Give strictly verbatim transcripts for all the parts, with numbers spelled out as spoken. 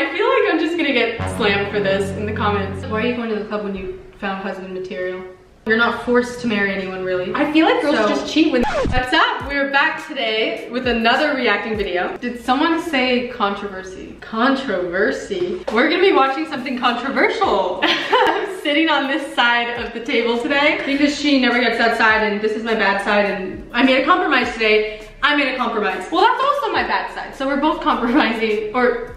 I feel like I'm just gonna get slammed for this in the comments. Why are you going to the club when you found husband material? You're not forced to marry anyone, really. I feel like girls so, just cheat when- What's up? We're back today with another reacting video. Did someone say controversy? Controversy? We're gonna be watching something controversial. I'm sitting on this side of the table today because she never gets that side, and this is my bad side, and I made a compromise today. I made a compromise. Well, that's also my bad side. So we're both compromising, or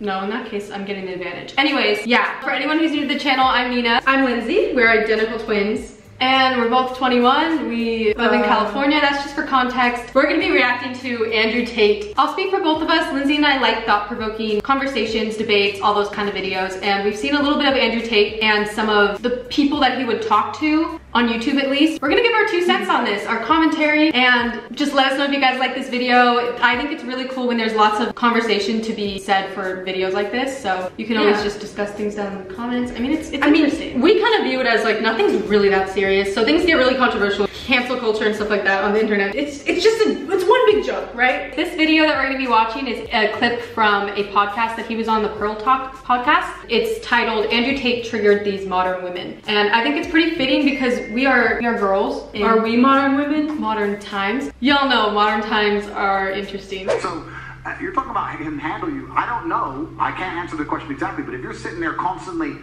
no, in that case, I'm getting the advantage. Anyways, yeah. For anyone who's new to the channel, I'm Nina. I'm Lindsay. We're identical twins. And we're both twenty-one. We live in California. That's just for context. We're gonna be reacting to Andrew Tate. I'll speak for both of us. Lindsay and I like thought-provoking conversations, debates, all those kind of videos. And we've seen a little bit of Andrew Tate and some of the people that he would talk to on YouTube, at least. We're gonna give our two cents on this, our commentary, and just let us know if you guys like this video. I think it's really cool when there's lots of conversation to be said for videos like this, so you can always yeah. just discuss things down in the comments. I mean, it's, it's I interesting. Mean, we kind of view it as like, nothing's really that serious, so things get really controversial. Cancel culture and stuff like that on the internet. It's it's just, a, it's one big joke, right? This video that we're gonna be watching is a clip from a podcast that he was on, the Pearl Talk podcast. It's titled, Andrew Tate Triggered These Modern Women. And I think it's pretty fitting because we are we are girls. Are we modern women? Modern times. Y'all know modern times are interesting. So uh, you're talking about him handle you. I don't know. I can't answer the question exactly. But if you're sitting there constantly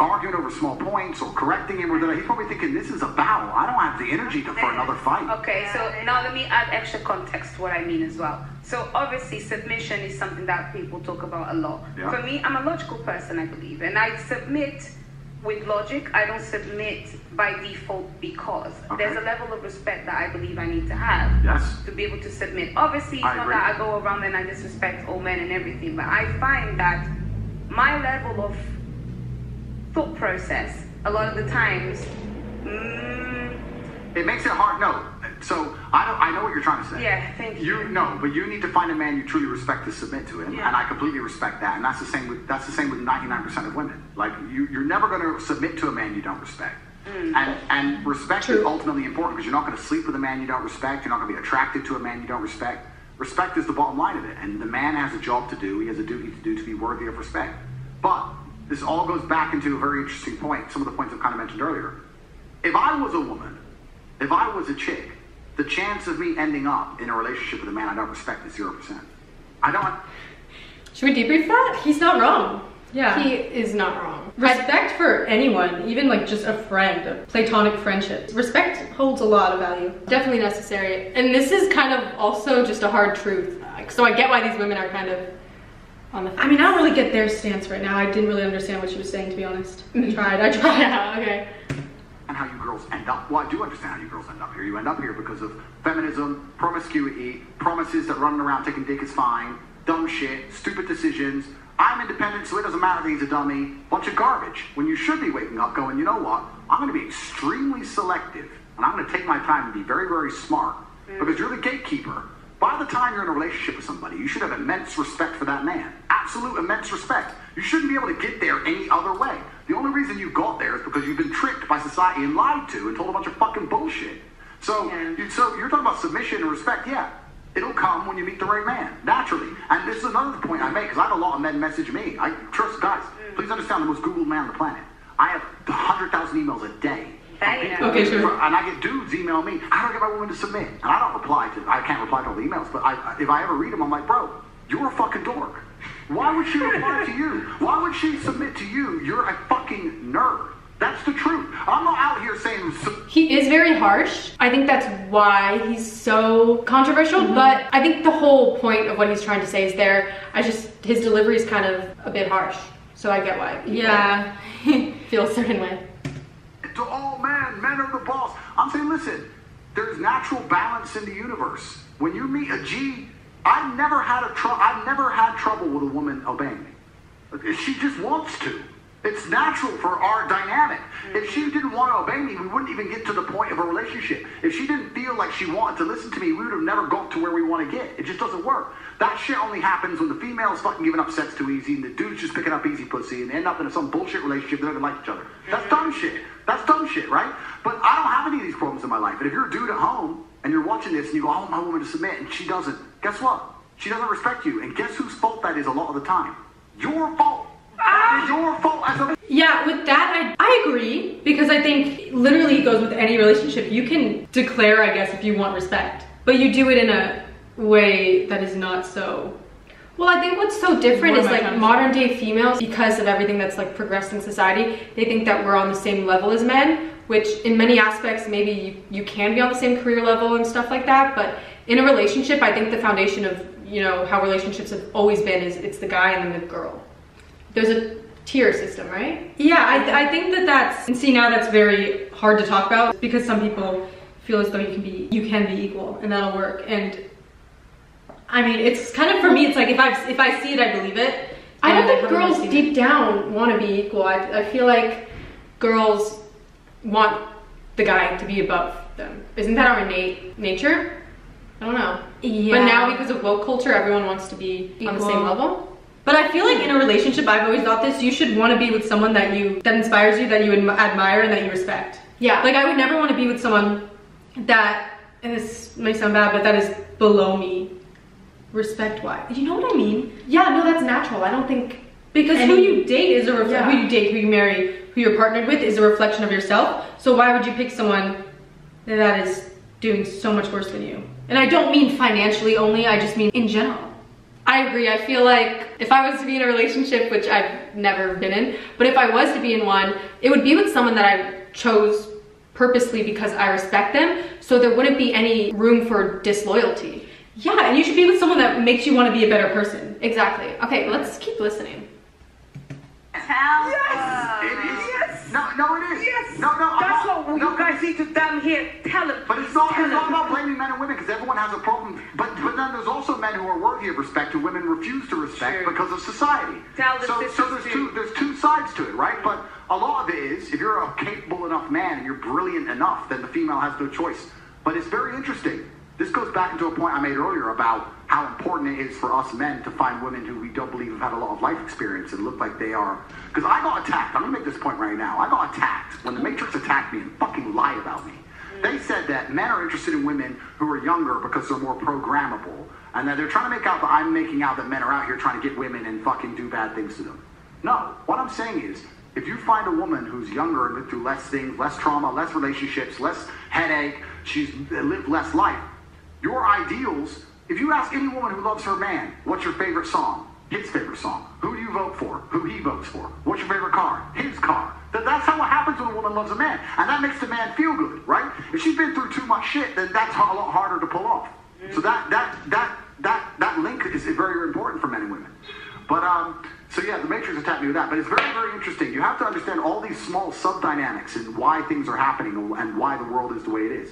arguing over small points or correcting him or that, he's probably thinking this is a battle. I don't have the energy to, for another fight. Okay, so now let me add extra context to what I mean as well. So obviously submission is something that people talk about a lot. Yeah. For me, I'm a logical person, I believe, and I submit with logic. I don't submit by default because okay. there's a level of respect that I believe I need to have yes. to be able to submit. Obviously, it's I not agree. that I go around and I disrespect all men and everything, but I find that my level of thought process a lot of the times mm, it makes it hard. No, so I don't. I know what you're trying to say. Yeah, thank you. You know, but you need to find a man you truly respect to submit to him, yeah. and I completely respect that. And that's the same with that's the same with ninety-nine percent of women. Like you, you're never going to submit to a man you don't respect. Mm. And and respect True. is ultimately important because you're not going to sleep with a man you don't respect. You're not going to be attracted to a man you don't respect. Respect is the bottom line of it, and the man has a job to do. He has a duty to do to be worthy of respect. But this all goes back into a very interesting point, some of the points I've kind of mentioned earlier. If I was a woman, if I was a chick, the chance of me ending up in a relationship with a man I don't respect is zero percent. I don't... Should we debrief that? He's not wrong. Yeah. He is not wrong. Respect for anyone, even like just a friend, a platonic friendship. Respect holds a lot of value. Definitely necessary. And this is kind of also just a hard truth. So I get why these women are kind of... I mean, I don't really get their stance right now. I didn't really understand what she was saying, to be honest. I tried, I tried out, okay. And how you girls end up. Well, I do understand how you girls end up here. You end up here because of feminism, promiscuity, promises that running around taking dick is fine, dumb shit, stupid decisions. I'm independent, so it doesn't matter that he's a dummy. Bunch of garbage. When you should be waking up going, you know what? I'm going to be extremely selective, and I'm going to take my time and be very, very smart mm. because you're the gatekeeper. By the time you're in a relationship with somebody, you should have immense respect for that man. Absolute immense respect. You shouldn't be able to get there any other way. The only reason you got there is because you've been tricked by society and lied to and told a bunch of fucking bullshit. So, yeah. you, so you're talking about submission and respect, yeah. It'll come when you meet the right man, naturally. And this is another point I make, because I have a lot of men message me. I trust guys. Please understand, the most Googled man on the planet. I have one hundred thousand emails a day. People, okay, sure. And I get dudes email me, I don't get my woman to submit. And I don't reply to, I can't reply to all the emails, but I, if I ever read them, I'm like, bro, you're a fucking dork. Why would she reply to you? Why would she submit to you? You're a fucking nerd. That's the truth. I'm not out here saying... He is very harsh. I think that's why he's so controversial, mm-hmm. but I think the whole point of what he's trying to say is there. I just, his delivery is kind of a bit harsh, so I get why. Yeah, yeah. Feel a certain way. To all men, men are the boss. I'm saying, listen, there's natural balance in the universe. When you meet a G, I've never had a trouble. I've never had trouble with a woman obeying me. She just wants to. It's natural for our dynamic. If she didn't want to obey me, we wouldn't even get to the point of a relationship. If she didn't feel like she wanted to listen to me, we would have never got to where we want to get. It just doesn't work. That shit only happens when the female's fucking giving up sex too easy and the dude's just picking up easy pussy and they end up in some bullshit relationship that doesn't like each other. That's dumb shit. That's dumb shit, right? But I don't have any of these problems in my life. And if you're a dude at home and you're watching this and you go, I want my woman to submit, and she doesn't, guess what? She doesn't respect you. And guess whose fault that is a lot of the time? your fault. Ah! It's your fault as a... Yeah, with that, I, I agree, because I think literally it goes with any relationship. You can declare, I guess, if you want respect, but you do it in a way that is not so... Well, I think what's so different is like modern day females, because of everything that's like progressed in society, they think that we're on the same level as men, which in many aspects, maybe you, you can be on the same career level and stuff like that. But in a relationship, I think the foundation of, you know, how relationships have always been is it's the guy and then the girl. There's a tier system, right? Yeah, I, th I think that that's, and see now that's very hard to talk about because some people feel as though you can be, you can be equal and that'll work. And I mean, it's kind of, for me, it's like, if I if I see it, I believe it. I don't think girls deep down want to be equal. I, I feel like girls want the guy to be above them. Isn't that our innate nature? I don't know. Yeah. But now because of woke culture, everyone wants to be on the same level. But I feel like in a relationship, I've always thought this, you should want to be with someone that you, that inspires you, that you admire, and that you respect. Yeah. Like, I would never want to be with someone that, and this may sound bad, but that is below me. Respect why. You know what I mean? Yeah, no, that's natural. I don't think... Because any, who you date is a reflection, yeah. Who you date, who you marry, who you're partnered with is a reflection of yourself. So why would you pick someone that is doing so much worse than you? And I don't mean financially only, I just mean in general. I agree. I feel like if I was to be in a relationship, which I've never been in, but if I was to be in one, it would be with someone that I chose purposely because I respect them. So there wouldn't be any room for disloyalty. Yeah, and you should be with someone that makes you want to be a better person. Exactly. Okay, let's keep listening. Hell yes! It is. Yes! No, no, it is. Yes! No, no, that's not, what no, you guys need to down here tell it. But it's not, it's not about blaming men and women because everyone has a problem. But, but then there's also men who are worthy of respect who women refuse to respect, sure, because of society. Tell so so there's two, there's two sides to it, right? But a lot of it is, if you're a capable enough man and you're brilliant enough, then the female has no choice. But it's very interesting. This goes back into a point I made earlier about how important it is for us men to find women who we don't believe have had a lot of life experience and look like they are. Because I got attacked. I'm going to make this point right now. I got attacked when The Matrix attacked me and fucking lied about me. They said that men are interested in women who are younger because they're more programmable. And that they're trying to make out that I'm making out that men are out here trying to get women and fucking do bad things to them. No. What I'm saying is, if you find a woman who's younger and lived through less things, less trauma, less relationships, less headache, she's lived less life, your ideals, if you ask any woman who loves her man, what's your favorite song? His favorite song. Who do you vote for? Who he votes for. What's your favorite car? His car. That, that's how it happens when a woman loves a man. And that makes the man feel good, right? If she's been through too much shit, then that's a lot harder to pull off. So that that that that that link is very important for men and women. But um, so yeah, The Matrix attacked me with that. But it's very, very interesting. You have to understand all these small sub-dynamics and why things are happening and why the world is the way it is.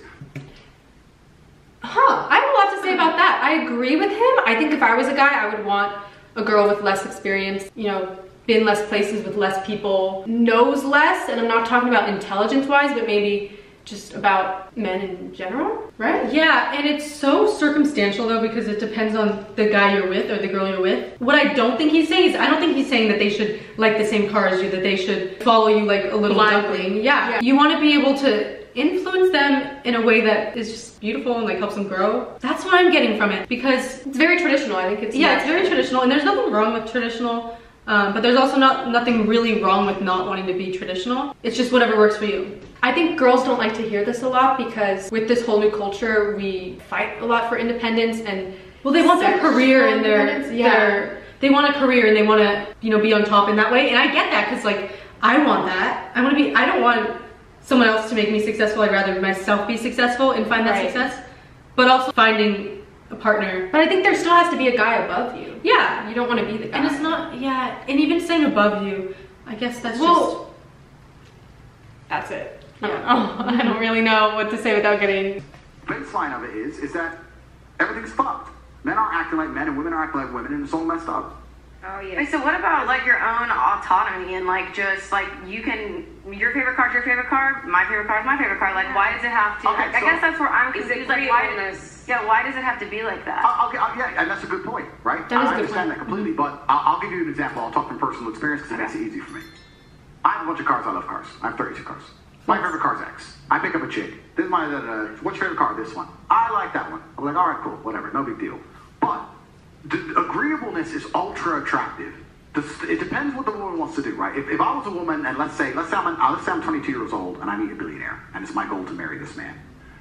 Huh, I have a lot to say about that. I agree with him. I think if I was a guy, I would want a girl with less experience, you know, been less places with less people, knows less, and I'm not talking about intelligence-wise, but maybe just about men in general, right? Yeah, and it's so circumstantial though, because it depends on the guy you're with or the girl you're with. What I don't think he's saying is, I don't think he's saying that they should like the same car as you, that they should follow you like a little duckling. Yeah. Yeah, you want to be able to influence them in a way that is just beautiful and like helps them grow. That's what I'm getting from it, because it's very traditional. I think it's, yeah, it's very traditional, and there's nothing wrong with traditional, um, but there's also not nothing really wrong with not wanting to be traditional. It's just whatever works for you. I think girls don't like to hear this a lot because with this whole new culture, we fight a lot for independence and, well, they want their career and their, yeah. their, they want a career and they want to, you know, be on top in that way. And I get that, because like, I want that. I want to be, I don't want someone else to make me successful. I'd rather myself be successful and find that right. success, but also finding a partner. But I think there still has to be a guy above you. Yeah, you don't want to be the guy. And it's not, yeah, and even saying above you, I guess that's well, just... that's it. Yeah. I, don't I don't really know what to say without getting... Baseline of it is, is that everything's fucked. Men aren't acting like men and women are acting like women, and it's all messed up. Oh yeah. Wait, so what about like your own autonomy and like just like you can, your favorite car is your favorite car, my favorite car is my favorite car. Like yeah. why does it have to? Okay, I, so I guess that's where I'm confused. Like why does, yeah, why does it have to be like that? Uh, okay, uh, yeah, and that's a good point, right? That I understand point. that completely, mm-hmm. but I'll, I'll give you an example. I'll talk from personal experience because it okay. makes it easy for me. I have a bunch of cars. I love cars. I have thirty-two cars. My yes. favorite car is X. I pick up a chick. This is my, uh, what's your favorite car? This one. I like that one. I'm like, all right, cool, whatever, no big deal. But the agreeableness is ultra attractive it depends what the woman wants to do, right? If, if I was a woman, and let's say, let's say, I'm an, let's say I'm twenty-two years old, and I meet a billionaire, and it's my goal to marry this man,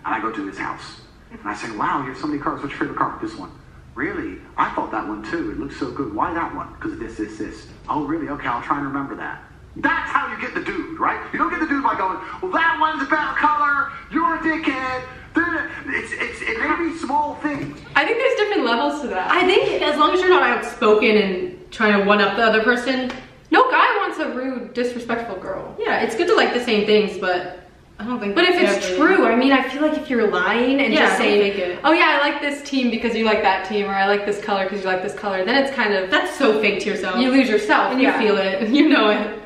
and I go to his house, and I say, wow, you have so many cars, what's your favorite car? This one. Really? I thought that one too, it looks so good, why that one? Because this, this, this. Oh really, okay, I'll try and remember that. That's how you get the dude, right? You don't get the dude by going, well, that one's a better color, you're a dickhead. It's, it's, it may be small things. I think there's different levels to that. I think as long as you're not outspoken and trying to one-up the other person, no guy wants a rude, disrespectful girl. Yeah, it's good to like the same things, but I don't think. But if it's really true, I mean, I feel like if you're lying and yeah, just saying, oh yeah, I like this team because you like that team, or I like this color because you like this color, then it's kind of, that's so fake to yourself. You lose yourself and yeah. you feel it, you know it.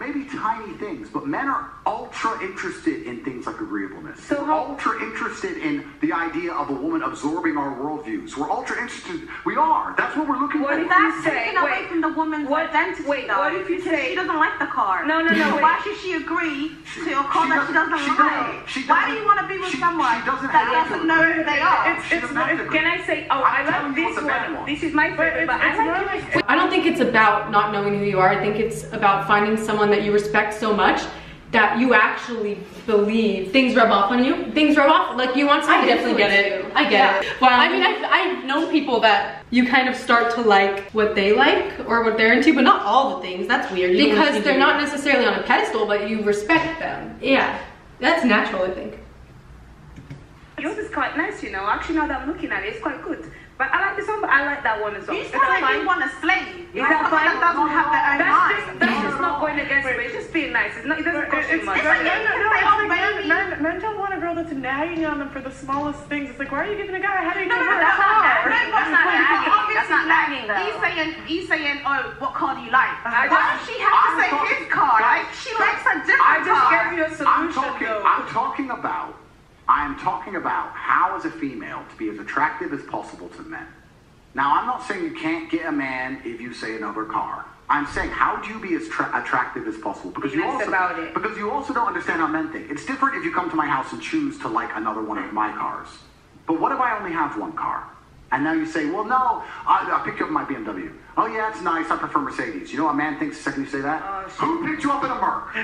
Maybe tiny things, but men are ultra interested in things like agreeableness. So we're ultra interested in the idea of a woman absorbing our worldviews. We're ultra interested. We are. That's what we're looking for. What did that say? Wait, from the woman's identity. Wait, what if you say she doesn't like the car? No, no, no. Why should she agree to a car that she doesn't like? Why do you want to be with someone that doesn't know who they are? Can I say, oh, I love this one. This is my favorite. But I like it. I don't think it's about not knowing who you are. I think it's about finding someone that you respect so much that you actually believe things rub off on you. Things rub off, like you want something. I definitely get it. I get yeah. it. Well, I mean, I've, I've known people that you kind of start to like what they like or what they're into, but not all the things. That's weird. You because they're not necessarily on a pedestal, but you respect them. Yeah, that's natural, I think. Yours is quite nice, you know. Actually, now that I'm looking at it, it's quite good. But I like this one, but I like that one as well. You sound like fine. You want a slave. Is that fine? That doesn't have their own that's mind. Just, that's just not going against me. It's just being nice. It's not, it doesn't cost you much. It's like, no, no, no, it's like, men, men, men don't want a girl that's nagging on them for the smallest things. It's like, why are you giving a guy a headache? No, no, no, that's not nagging. That's not nagging. That's not nagging, though. He's saying, he's saying, oh, what car do you like? Why does she have to say his car? She likes a different car. I just gave you a solution, though. I'm talking about I am talking about how, as a female, to be as attractive as possible to men. Now, I'm not saying you can't get a man if you say another car. I'm saying, how do you be as tra attractive as possible? Because you, also, about it. because you also don't understand how men think. It's different if you come to my house and choose to like another one of my cars. But what if I only have one car? And now you say, well, no, I, I picked you up in my B M W. Oh, yeah, it's nice. I prefer Mercedes. You know what a man thinks the second you say that? Oh, who picked you up in a Merc?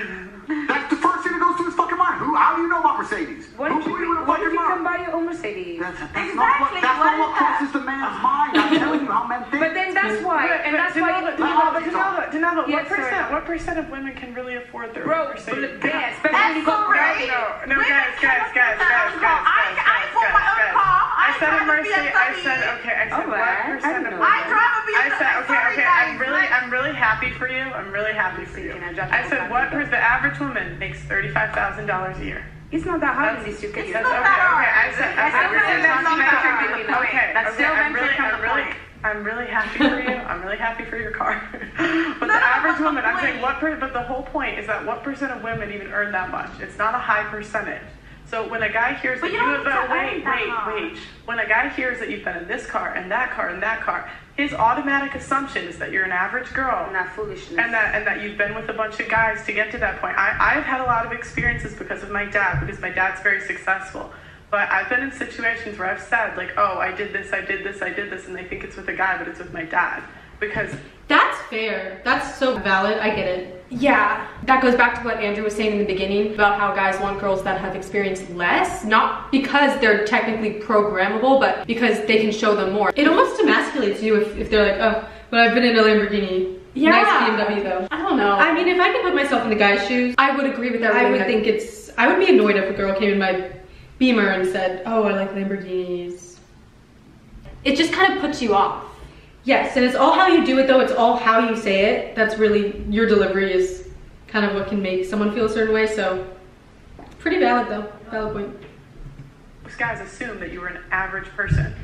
That's the first thing that goes through his fucking mind. Who? How do you know about Mercedes? What if you, you, what if you can buy your own Mercedes? That's, that's exactly. Not what, that's what not what that? crosses the man's mind. I'm telling you how men think. But then that's why. And that's why. Danilo, what percent of women can really afford their own Mercedes? Yes, but when you go crazy. No, guys, guys, guys, guys, guys. I bought my own car. I said a Mercedes. I said, okay, I said what percent of women? I drive a B M W. Okay, okay, I'm really, I'm really happy for you. I'm really happy for you. I said, what percent? The average woman makes thirty-five thousand dollars a year. It's not that hard. It's not that hard. I said, okay, okay, I'm really, I'm really, I'm really happy for you. I'm really happy for your car. But the average woman, I'm saying, what? But the whole point is that what percent of women even earn that much? It's not a high percentage. So when a guy hears that you have a wait, wait, wait, when a guy hears that you've been in this car and that car and that car, his automatic assumption is that you're an average girl, and that foolishness, and that and that you've been with a bunch of guys to get to that point. I, I've had a lot of experiences because of my dad, because my dad's very successful. But I've been in situations where I've said like, oh, I did this, I did this, I did this, and they think it's with a guy, but it's with my dad. Because that's fair. That's so valid. I get it. Yeah, that goes back to what Andrew was saying in the beginning about how guys want girls that have experienced less, not because they're technically programmable, but because they can show them more. It almost emasculates you if, if they're like, oh, but I've been in a Lamborghini. Yeah. Nice B M W though. I don't know. I mean, if I could put myself in the guy's shoes, I would agree with that. I would think it's, I would be annoyed if a girl came in my Beamer and said, oh, I like Lamborghinis. It just kind of puts you off. Yes, and it's all how you do it though, it's all how you say it. That's really, your delivery is kind of what can make someone feel a certain way, so pretty valid though, valid point. Most guys assume that you were an average person. And,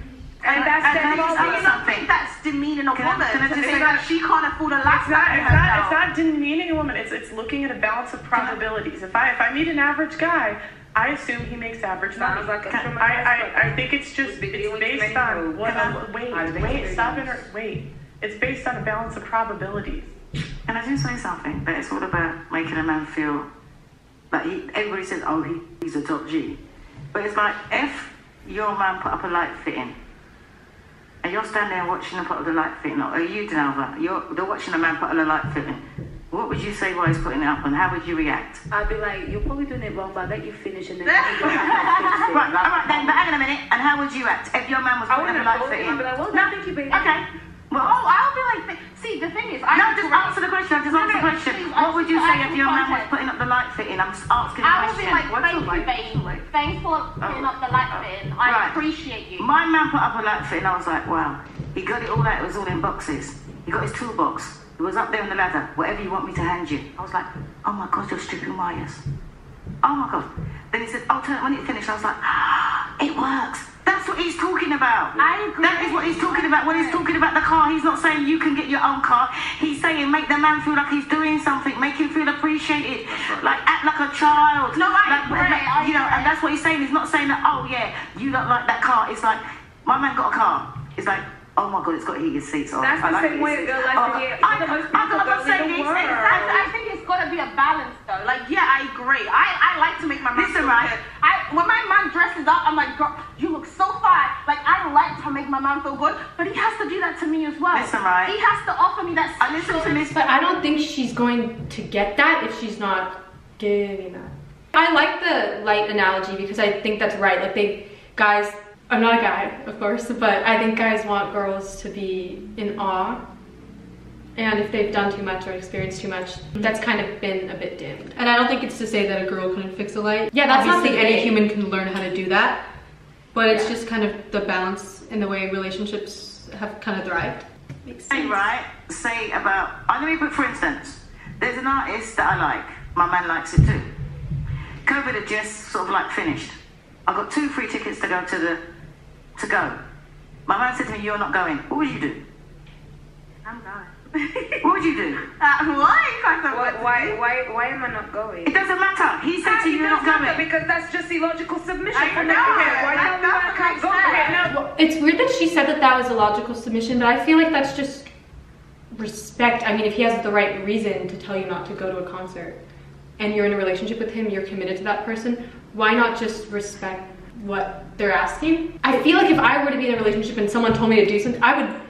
and that's and that I mean, I think that's demeaning a can woman. I, I to say that she can't afford a lifestyle. It's not, it's not demeaning a woman, it's, it's looking at a balance of probabilities. If I, if I meet an average guy, I assume he makes average money. Like I, I, I think it's just it's based on what I, wait, wait, stop it, wait. It's based on a balance of probabilities. Can I just say something? That it's all about making a man feel like he, everybody says, oh, he, he's a top G. But it's like, if your man put up a light fitting and you're standing there watching a puddle of light fitting, or you didn't have that, you're, they're watching a man puddle of light fitting, what would you say while he's putting it up, and how would you react? I'd be like, you're probably doing it wrong, but I'll let you finish and then right, alright then, but hang on a minute, and how would you act if your man was putting a light fitting? I'd be like, well, no, thank you, baby. Okay. Well, oh, I'll be like, see, the thing is, I no, just answer the question. I just no, answer no, the question. Please, what would you say if your man was putting up the light fitting? I'm just asking the question. I would be like, thank you, babe. Thanks for putting oh, up the light oh, fitting. I right. appreciate you. My man put up a light fitting. I was like, wow. He got it all out. It was all in boxes. He got his toolbox. It was up there on the ladder. Whatever you want me to hand you. I was like, oh my God, you're stripping wires. Oh my God. Then he said, oh, turn it when it finished. I was like, ah, it works. That's what he's talking about. I agree. That is what he's talking about. When he's talking about the car, he's not saying you can get your own car. He's saying make the man feel like he's doing something, make him feel appreciated, like act like a child. No, I like, agree. Like, I you agree. know, and that's what he's saying. He's not saying that, oh yeah, you don't like that car. It's like, my man got a car. It's like, oh my God, it's got heated seats. Oh, that's I the like same way it goes. Like, it's the most beautiful girl in the world. I think it's got to be a balance though. Like, yeah, I agree. I, I like to make my man feel good. I, when my man dresses up, I'm like, girl, you look so fine. Like, I like to make my mom feel good, but he has to do that to me as well. Listen, right? He has to offer me that. I listen to this, but I don't think she's going to get that if she's not getting that. I like the light analogy because I think that's right. Like, they, guys, I'm not a guy, of course, but I think guys want girls to be in awe. And if they've done too much or experienced too much, that's kind of been a bit dimmed. And I don't think it's to say that a girl couldn't fix a light. Yeah, that's obviously not the any human can learn how to do that. But it's yeah. just kind of the balance in the way relationships have kind of thrived. Makes sense. Hey, right, say about, I let me put for instance, there's an artist that I like, my man likes it too. COVID had just sort of like finished. I got two free tickets to go to the, to go. My man said to me, you're not going, what would you do? I'm going. What would you do? Uh, why? Why, why, why, why am I not going? It doesn't matter, he said to you, you're not going. Because that's just illogical submission. I know, I know. It's weird that she said that that was a logical submission, but I feel like that's just respect. I mean, if he has the right reason to tell you not to go to a concert and you're in a relationship with him, you're committed to that person, why not just respect what they're asking? I feel like if I were to be in a relationship and someone told me to do something, I would,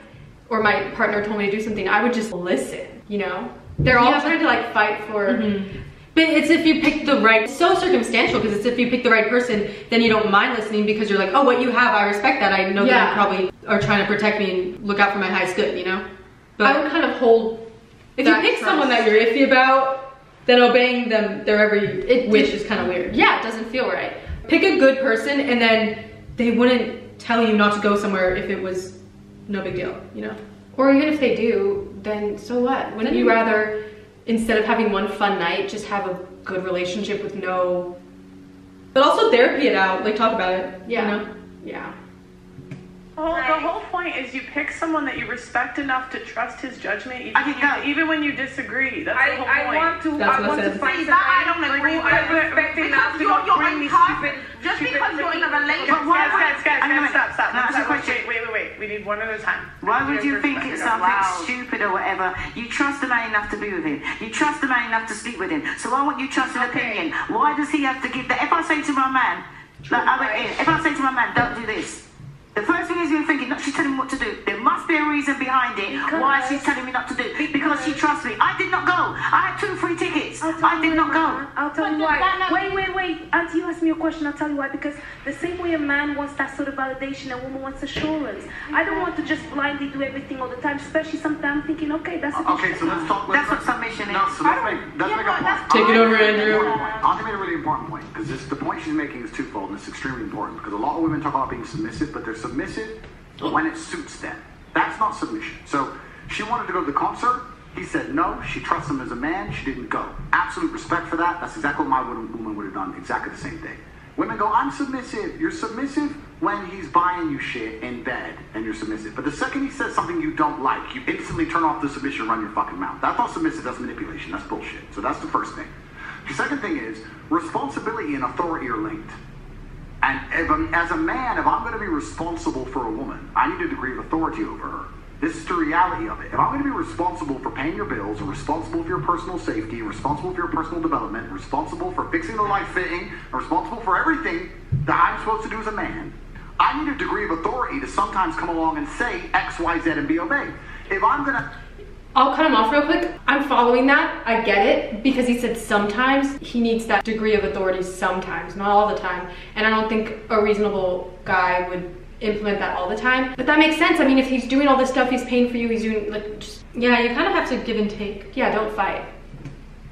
or my partner told me to do something, I would just listen, you know? They're all yeah. trying to like fight for, mm-hmm. But it's if you pick the right, it's so circumstantial because it's if you pick the right person, then you don't mind listening because you're like, oh, what you have, I respect that. I know yeah. that you probably are trying to protect me and look out for my highest good, you know? But I would kind of hold If you pick trust. someone that you're iffy about, then obeying them, their every it, wish it, is kind of weird. Yeah, it doesn't feel right. Pick a good person and then they wouldn't tell you not to go somewhere if it was no big deal, you know? Or even if they do, then so what? Wouldn't you rather, instead of having one fun night, just have a good relationship with no... But also therapy it out, like talk about it. Yeah. You know? Yeah. Well, right. The whole point is you pick someone that you respect enough to trust his judgment, even, I think that, even when you disagree. That's I, the whole I point. want to. That's I want to find that I don't agree. I respect enough to not bring me stupid. Just stupid because you're in a relationship. Guys, guys, guys, guys, stop, stop. No, that's a question. Wait, wait, wait. We need one at a time. Why would you think it's something wow. stupid or whatever? You trust a man enough to be with him. You trust a man enough to sleep with him. So why won't you trust an okay. opinion? Why does he have to give that? If I say to my man, like I went in. If I say to my man, don't do this. The first thing is you're thinking, not she's telling me what to do. There must be a reason behind it because why she's telling me not to do. Because, because she trusts me. I did not go. I had two free tickets. I did not go. I'll tell you why. Wait, wait, wait. Auntie, you asked me a question. I'll tell you why. Because the same way a man wants that sort of validation, a woman wants assurance. I don't want to just blindly do everything all the time, especially sometimes I'm thinking, okay, that's a Okay, so let's talk. Let's that's what submission is. No, so let's make, let's yeah, make no, a point. Take it over, Andrew. I'll give you a really important point. Because the point she's making is twofold, and it's extremely important. Because a lot of women talk about being submissive, but there's submissive when it suits them. That's not submission. So she wanted to go to the concert. He said no. She trusts him as a man. She didn't go. Absolute respect for that. That's exactly what my woman would have done. Exactly the same thing. Women go, I'm submissive. You're submissive when he's buying you shit in bed and you're submissive. But the second he says something you don't like, you instantly turn off the submission and run your fucking mouth. That's not submissive. That's manipulation. That's bullshit. So that's the first thing. The second thing is responsibility and authority are linked. And if I'm, as a man, if I'm going to be responsible for a woman, I need a degree of authority over her. This is the reality of it. If I'm going to be responsible for paying your bills, and responsible for your personal safety, and responsible for your personal development, and responsible for fixing the light fitting, and responsible for everything that I'm supposed to do as a man, I need a degree of authority to sometimes come along and say X, Y, Z and be obeyed. If I'm gonna... I'll cut him off real quick. I'm following that. I get it, because he said sometimes he needs that degree of authority sometimes, not all the time. And I don't think a reasonable guy would implement that all the time. But that makes sense. I mean, if he's doing all this stuff, he's paying for you, he's doing like, just, yeah, you kind of have to give and take. Yeah, don't fight.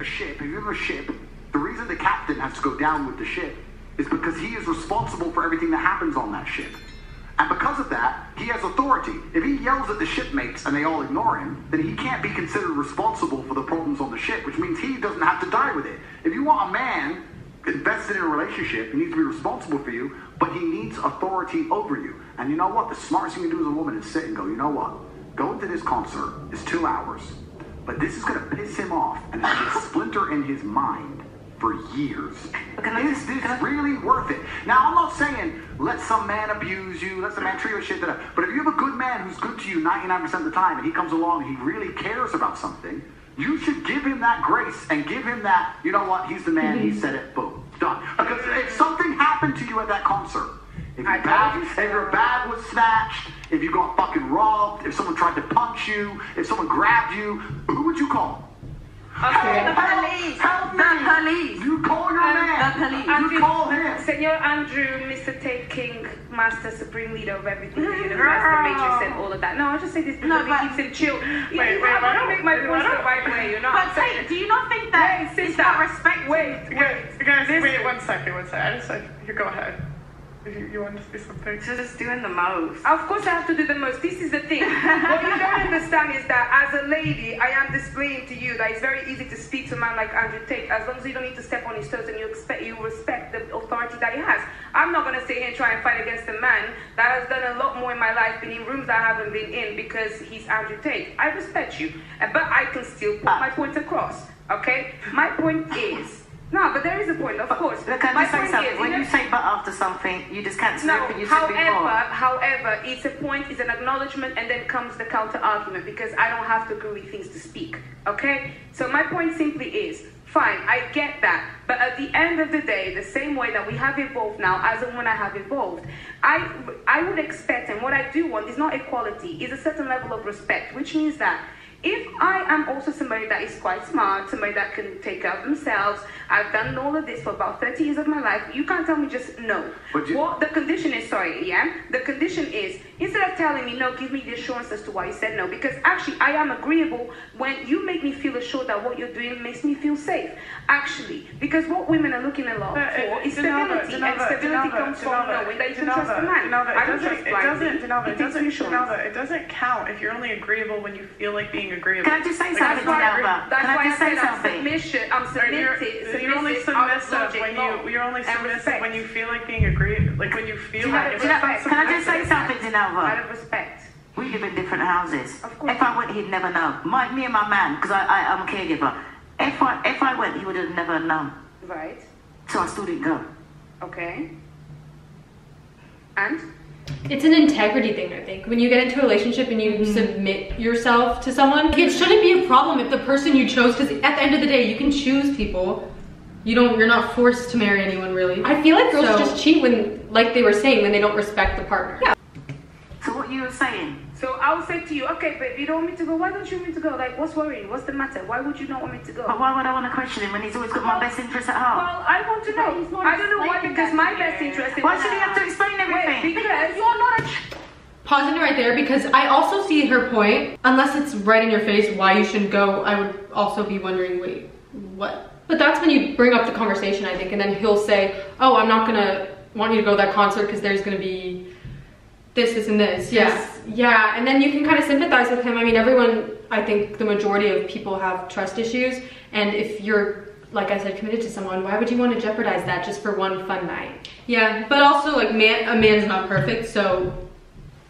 A ship, if you have a ship, the reason the captain has to go down with the ship is because he is responsible for everything that happens on that ship. And because of that, he has authority. If he yells at the shipmates and they all ignore him, then he can't be considered responsible for the problems on the ship, which means he doesn't have to die with it. If you want a man invested in a relationship, he needs to be responsible for you, but he needs authority over you. And you know what? The smartest thing you can do as a woman is sit and go, you know what? Going to this concert is two hours, but this is going to piss him off and it's going to splinter in his mind for years. Is this really worth it? Now, I'm not saying let some man abuse you, let some man treat you shit, that up. But if you have a good man who's good to you ninety-nine percent of the time and he comes along and he really cares about something, you should give him that grace and give him that, you know what, he's the man, he said it, boom, done. Because if something happened to you at that concert, if your bag, if your bag was snatched, if you got fucking robbed, if someone tried to punch you, if someone grabbed you, who would you call? Okay. Help, the police. Help, help the police. You call your um, man. The police. Andrew, you call him. Senor Andrew, Mister Tate King, Master Supreme Leader of everything, the universe, the Matrix, and all of that. No, I just say this because no, he keeps it chill. Wait, wait, wait, I don't make my voice the right way, you know. But Tate, do you not think that wait, it's not respect? Wait, wait, guys, this, wait one second, one second. I just said, you go ahead. You, you want to say something? So just doing the most. Of course I have to do the most. This is the thing. What you don't understand is that as a lady, I am displaying to you that it's very easy to speak to a man like Andrew Tate, as long as you don't need to step on his toes and you expect you respect the authority that he has. I'm not going to sit here and try and fight against a man that has done a lot more in my life, been in rooms that I haven't been in because he's Andrew Tate. I respect you, but I can still put my point across, okay? My point is... No, but there is a point, of but, course. Look, I just say something. Is, when you, know, you say but after something, you just can't no, it, but you however, before. However, it's a point, it's an acknowledgement, and then comes the counter-argument, because I don't have to agree with things to speak, okay? So my point simply is, fine, I get that, but at the end of the day, the same way that we have evolved now, as and when I have evolved, I, I would expect, and what I do want is not equality, is a certain level of respect, which means that if I am also somebody that is quite smart, somebody that can take care of themselves, I've done all of this for about thirty years of my life, you can't tell me just no. What well, the condition is, sorry, yeah? The condition is, instead of telling me no, give me the assurance as to why you said no, because actually I am agreeable when you make me feel assured that what you're doing makes me feel safe, actually. Because what women are looking a lot but for it, is stability, Genova, and stability Genova, comes Genova, from Genova, knowing that you Genova, can trust a man. Genova, I don't trust blindly. Genova, it, doesn't, Genova, it doesn't count if you're only agreeable when you feel like being agreeable. Can I just say like, something, Genova? Can I just I say something? I'm submissive, I'm submissive, you're only submissive when you, you're only submissive when you feel like being agreeable, like when you feel like... Can I just say something, Genova? Out of respect. We live in different houses. Of course. If I went, he'd never know. My, me and my man, because I, I, I'm a caregiver. If I, if I went, he would have never known. Right. So I still didn't go. Okay. And? It's an integrity thing, I think. When you get into a relationship and you mm-hmm. submit yourself to someone, it shouldn't be a problem if the person you chose, because at the end of the day, you can choose people. You don't, you're not forced to marry anyone, really. I feel like girls so, just cheat when, like they were saying, when they don't respect the partner. Yeah. So what you were saying? So I would say to you, okay, babe, you don't want me to go. Why don't you want me to go? Like, what's worrying? What's the matter? Why would you not want me to go? But why would I want to question him when he's always got well, my best interest at heart? Well, I want to know. I don't know why, because my best interest. Why should he have to explain everything? Wait, because you're not a. Pausing right there, because I also see her point. Unless it's right in your face why you shouldn't go, I would also be wondering, wait, what? But that's when you bring up the conversation, I think, and then he'll say, oh, I'm not gonna want you to go to that concert because there's gonna be this, this, and this. Yes. Yeah. yeah, and then you can kind of sympathize with him. I mean, everyone, I think the majority of people have trust issues, and if you're, like I said, committed to someone, why would you want to jeopardize that just for one fun night? Yeah, but also, like, man, a man's not perfect, so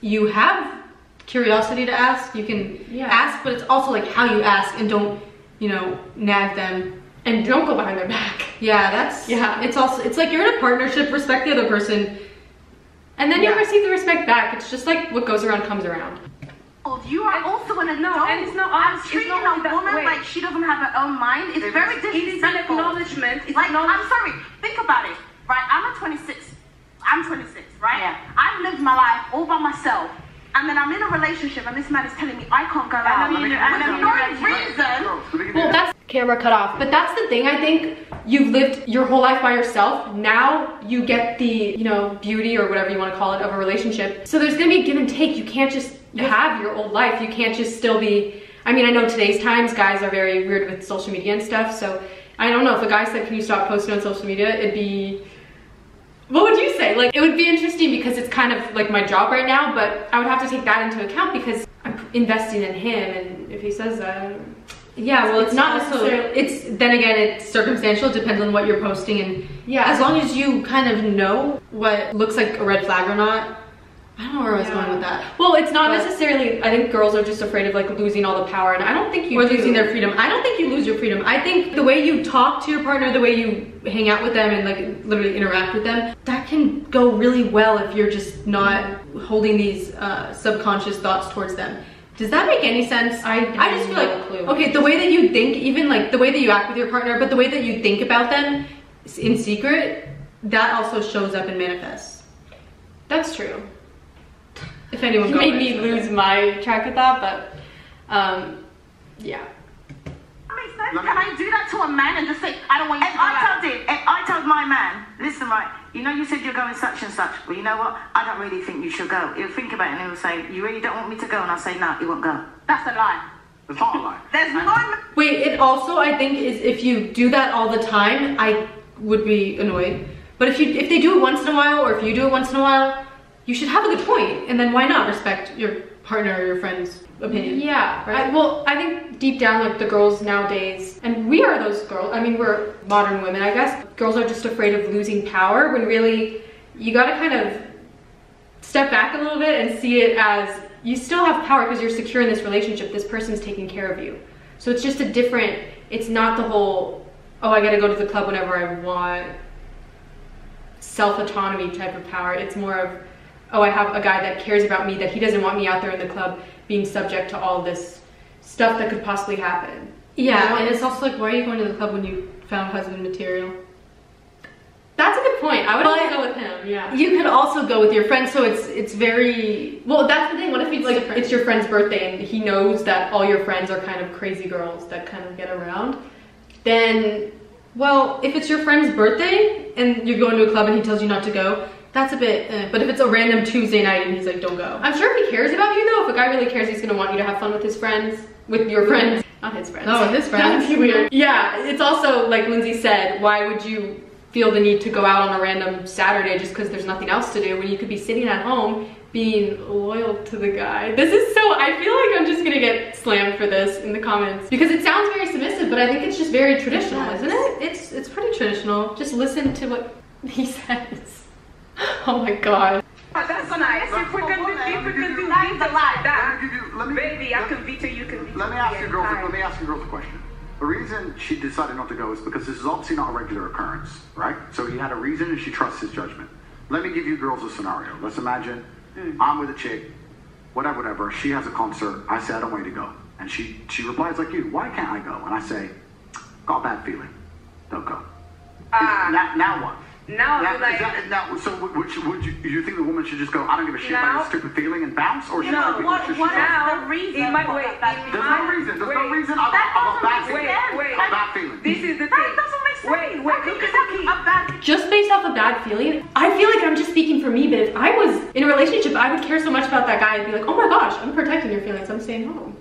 you have curiosity to ask. You can yeah. ask, but it's also, like, how you ask, and don't, you know, nag them, and don't go behind their back. Yeah, that's, yeah, it's also, it's like you're in a partnership, respect the other person, and then yeah. you receive the respect back. It's just like what goes around comes around. You are and also an adult, no, and it's not I'm treating it's not a woman way. Like she doesn't have her own mind. It's very difficult. It is an acknowledgement. It's like, acknowledgement. I'm sorry, think about it, right? I'm a twenty-six. I'm twenty-six, right? Yeah. I've lived my life all by myself, and then I'm in a relationship, and this man is telling me I can't go out with no reason. Well, that's camera cut off. But that's the thing. I think you've lived your whole life by yourself. Now you get the, you know, beauty or whatever you want to call it of a relationship. So there's gonna be a give and take. You can't just have your old life. You can't just still be. I mean, I know today's times guys are very weird with social media and stuff. So I don't know if a guy said, "Can you stop posting on social media?" It'd be. What would you say? Like, it would be interesting because it's kind of like my job right now, but I would have to take that into account because I'm investing in him, and if he says that, yeah, well, it's, it's not necessarily, it's, then again, it's circumstantial, it depends on what you're posting, and yeah, as long as you kind of know what looks like a red flag or not. I don't know where I was yeah. going with that. Well, it's not but, necessarily, I think girls are just afraid of like losing all the power, and I don't think you Or do. losing their freedom. I don't think you lose your freedom. I think the way you talk to your partner, the way you hang out with them and like literally interact with them, that can go really well if you're just not holding these uh, subconscious thoughts towards them. Does that make any sense? I, I just feel like, clue. okay, the way that you think, even like the way that you act with your partner, but the way that you think about them in secret, that also shows up and manifests. That's true. If anyone made me lose my track of thought, but um, yeah. That makes sense. Can I do that to a man and just say, I don't want you to go out? And I told him, and I told my man, listen, right, you know you said you're going such and such, but you know what? I don't really think you should go. He'll think about it and he'll say, you really don't want me to go? And I'll say, no, you won't go. That's a lie. It's not a lie. There's one. Wait, it also, I think, is if you do that all the time, I would be annoyed. But if you, if they do it once in a while, or if you do it once in a while, you should have a good point, and then why not respect your partner or your friend's opinion? Yeah, right? I, well, I think deep down, like the girls nowadays, and we are those girls, I mean, we're modern women, I guess. Girls are just afraid of losing power, when really, you gotta kind of step back a little bit and see it as, you still have power because you're secure in this relationship, this person's taking care of you. So it's just a different, it's not the whole, oh, I gotta go to the club whenever I want, self-autonomy type of power. It's more of, oh, I have a guy that cares about me, that he doesn't want me out there in the club being subject to all this stuff that could possibly happen. Yeah, you know? And it's also like, why are you going to the club when you found husband material? That's a good point. I would but also go with him, yeah. You could also go with your friend, so it's it's very... Well, that's the thing. What if it's, like, it's your friend's birthday and he knows that all your friends are kind of crazy girls that kind of get around? Then, well, if it's your friend's birthday and you're going to a club and he tells you not to go, that's a bit, eh. But if it's a random Tuesday night and he's like, don't go. I'm sure if he cares about you though, if a guy really cares, he's gonna want you to have fun with his friends, with your friends, not his friends. Oh, his friends. That would be weird. Yeah, it's also, like Lindsay said, why would you feel the need to go out on a random Saturday just because there's nothing else to do when you could be sitting at home being loyal to the guy? This is so, I feel like I'm just gonna get slammed for this in the comments because it sounds very submissive, but I think it's just very traditional, yes. isn't it? It's, it's pretty traditional. Just listen to what he says. Oh my god. But that's so nice. If we can do, if we can do things like that, baby, I can veto you, can veto. Let me ask you girls. Let me ask you girls a question. The reason she decided not to go is because this is obviously not a regular occurrence, right? So he had a reason, and she trusts his judgment. Let me give you girls a scenario. Let's imagine mm. I'm with a chick, whatever, whatever. She has a concert. I say I don't want you to go, and she she replies like you. Why can't I go? And I say, got a bad feeling. Don't go. Uh, now, now what? Now, now, like, that, now, so would, you, would you, you think the woman should just go, I don't give a shit about this stupid feeling and bounce? Or should no, she what, what now? The reason in my way, that, in there's my, no reason. There's wait, no reason. I've got a bad feeling. Wait, wait, bad feeling. This is the that thing. That doesn't make sense. Wait, wait, look at the key. Bad, just based off a bad feeling, I feel like I'm just speaking for me, but if I was in a relationship, I would care so much about that guy. I'd be like, oh my gosh, I'm protecting your feelings. I'm staying home.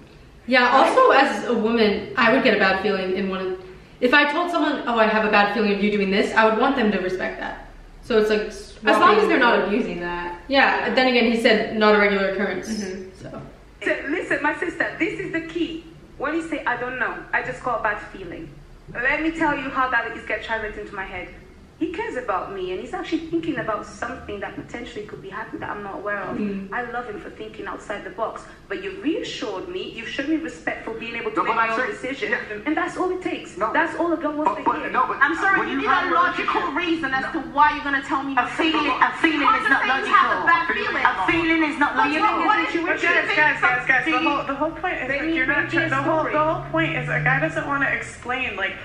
Yeah, also as a woman, I would get a bad feeling in one of... If I told someone, oh, I have a bad feeling of you doing this, I would want them to respect that. So it's like, as long as they're not abusing that. Yeah, then again, he said not a regular occurrence. Mm-hmm. so. so. Listen, my sister, this is the key. When you say, I don't know, I just got a bad feeling. Let me tell you how that is get translated into my head. He cares about me, and he's actually thinking about something that potentially could be happening that I'm not aware of. Mm. I love him for thinking outside the box, but you've reassured me, you've shown me respect for being able to no, make my own decision, yeah. and that's all it takes. No. That's all the God wants to hear. No, but, I'm sorry, you, you need a logical reason as no. to why you're going to tell me a feeling, a feeling is not logical. A feeling is not logical. Guys, guys, guys, guys, the whole point is like you're not, the whole point is a guy doesn't want to explain, like,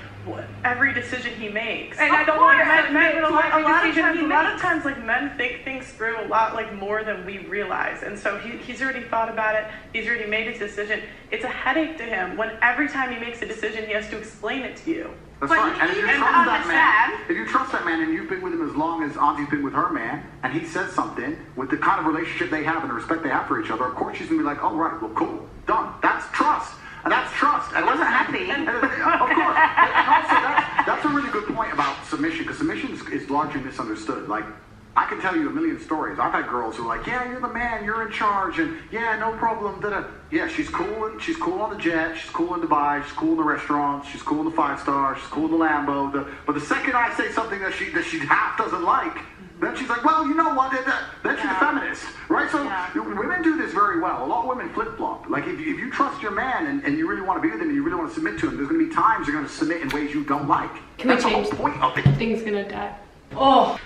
every decision he makes. And I don't want men, men, a lot, a lot of times, a lot of times, like, men think things through a lot, like, more than we realize. And so he, he's already thought about it. He's already made his decision. It's a headache to him when every time he makes a decision, he has to explain it to you. That's right. And if you trust that man, if you trust that man, and you've been with him as long as Auntie's been with her man, and he says something with the kind of relationship they have and the respect they have for each other, of course she's gonna be like, "Oh right, well cool, done." That's trust. And that's trust. And wasn't happy. And, and, of course. And also, that's, that's a really good point about submission, because submission is, is largely misunderstood. Like, I can tell you a million stories. I've had girls who are like, "Yeah, you're the man. You're in charge. And yeah, no problem." Da-da. Yeah, she's cool. And she's cool on the jet. She's cool in Dubai. She's cool in the restaurants. She's cool in the five stars. She's cool in the Lambo. The, but the second I say something that she that she half doesn't like, then she's like, "Well, you know what, that, that, then she's yeah. a feminist," right? So yeah. women do this very well. A lot of women flip-flop. Like, if, if you trust your man and, and you really want to be with him and you really want to submit to him, there's going to be times you're going to submit in ways you don't like. Can That's we change the whole point of it. Thing's going to die. Oh,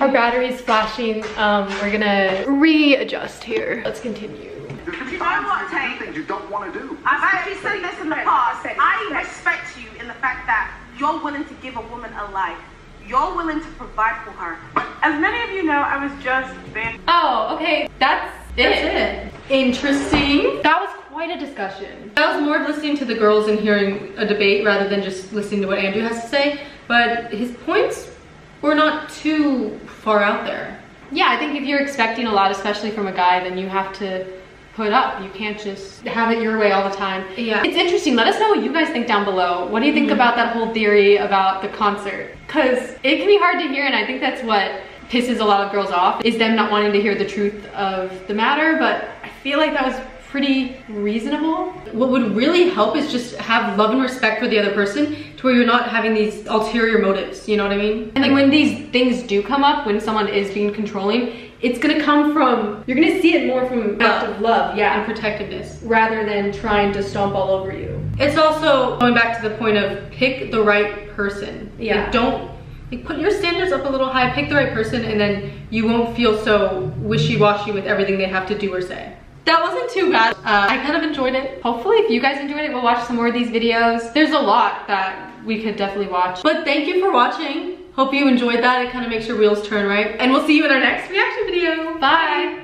our battery's flashing. Um, we're going to readjust here. Let's continue. There's going to be times you, you do things you don't want to do. I've actually said this in the past. I respect you in the fact that you're willing to give a woman a life. You're willing to provide for her. As many of you know, I was just there. Oh, okay. That's it. That's it. Interesting. That was quite a discussion. That was more of listening to the girls and hearing a debate rather than just listening to what Andrew has to say. But his points were not too far out there. Yeah, I think if you're expecting a lot, especially from a guy, then you have to put up. You can't just have it your way all the time. Yeah. It's interesting. Let us know what you guys think down below. What do you think mm-hmm. about that whole theory about the concert? Because it can be hard to hear, and I think that's what pisses a lot of girls off, is them not wanting to hear the truth of the matter. But I feel like that was pretty reasonable. What would really help is just have love and respect for the other person, to where you're not having these ulterior motives, you know what I mean? And like, when these things do come up, when someone is being controlling, it's gonna come from, you're gonna see it more from act of love, yeah, and protectiveness, rather than trying to stomp all over you. It's also going back to the point of pick the right person. Yeah. Like, don't Like put your standards up a little high, pick the right person, and then you won't feel so wishy-washy with everything they have to do or say. That wasn't too bad. Uh, I kind of enjoyed it. Hopefully, if you guys enjoyed it, we'll watch some more of these videos. There's a lot that we could definitely watch. But thank you for watching. Hope you enjoyed that. It kind of makes your wheels turn, right? And we'll see you in our next reaction video. Bye.